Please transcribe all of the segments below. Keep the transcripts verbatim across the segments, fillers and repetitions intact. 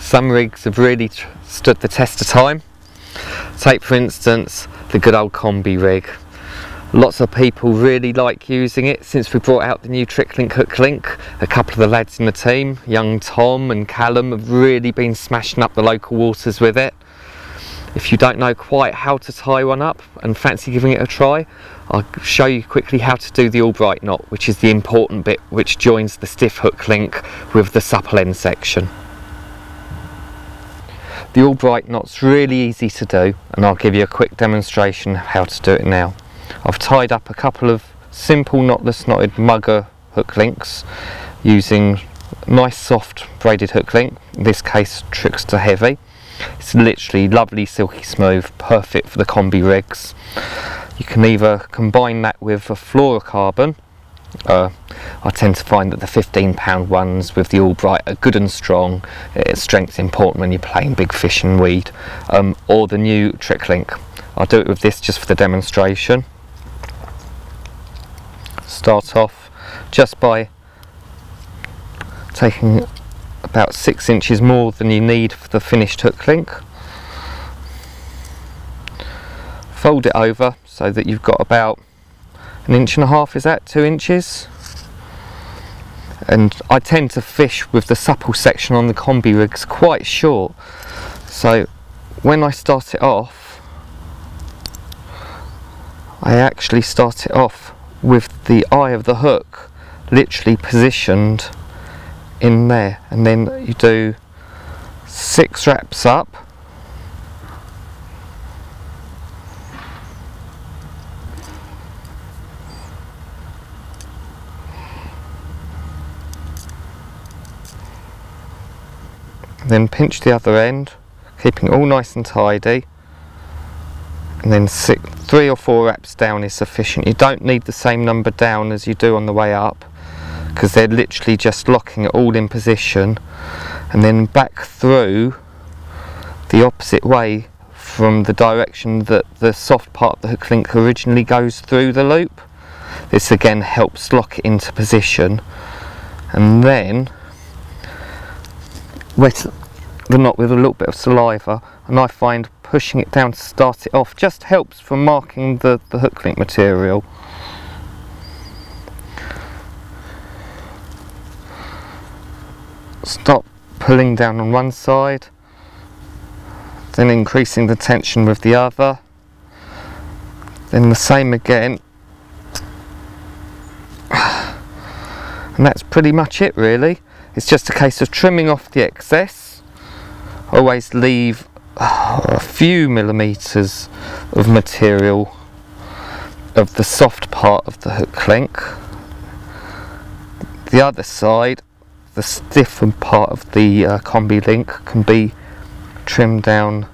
Some rigs have really stood the test of time. Take for instance the good old combi rig. Lots of people really like using it since we brought out the new Trick Link hook link. A couple of the lads in the team, young Tom and Callum, have really been smashing up the local waters with it. If you don't know quite how to tie one up and fancy giving it a try, I'll show you quickly how to do the Albright knot, which is the important bit which joins the stiff hook link with the supple end section. The Albright knot's really easy to do, and I'll give you a quick demonstration of how to do it now. I've tied up a couple of simple knotless knotted mugger hook links using nice soft braided hook link, in this case Trickster Heavy. It's literally lovely, silky smooth, perfect for the combi rigs. You can either combine that with a fluorocarbon. Uh, I tend to find that the fifteen pound ones with the Albright are good and strong. Its strength's important when you're playing big fish and weed. Um, or the new Trick Link. I'll do it with this just for the demonstration. Start off just by taking about six inches more than you need for the finished hook link. Fold it over so that you've got about an inch and a half, is that two inches? And I tend to fish with the supple section on the combi rigs quite short, so when I start it off, I actually start it off with the eye of the hook literally positioned in there, and then you do six wraps up and then pinch the other end, keeping it all nice and tidy, and then six, three or four wraps down is sufficient. You don't need the same number down as you do on the way up, because they're literally just locking it all in position, and then back through the opposite way from the direction that the soft part of the hook link originally goes through the loop. This again helps lock it into position, and then wet the knot with a little bit of saliva, and I find pushing it down to start it off just helps for marking the, the hook link material. Stop pulling down on one side, then increasing the tension with the other, then the same again, and that's pretty much it really. It's just a case of trimming off the excess. Always leave oh, a few millimetres of material of the soft part of the hook link. The other side, the stiffened part of the uh, combi link, can be trimmed down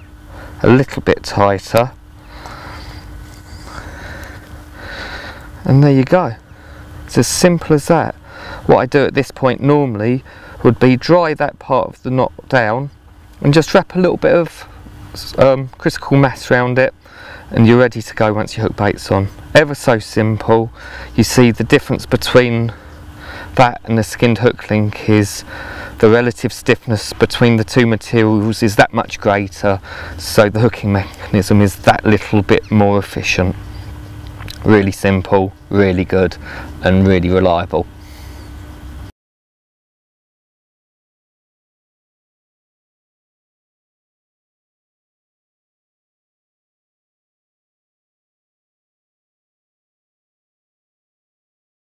a little bit tighter, and there you go. It's as simple as that. What I do at this point normally would be dry that part of the knot down and just wrap a little bit of um, critical mass around it, and you're ready to go once your hook bait's on. Ever so simple. You see the difference between that and the skinned hook link is the relative stiffness between the two materials is that much greater, so the hooking mechanism is that little bit more efficient. Really simple, really good, and really reliable.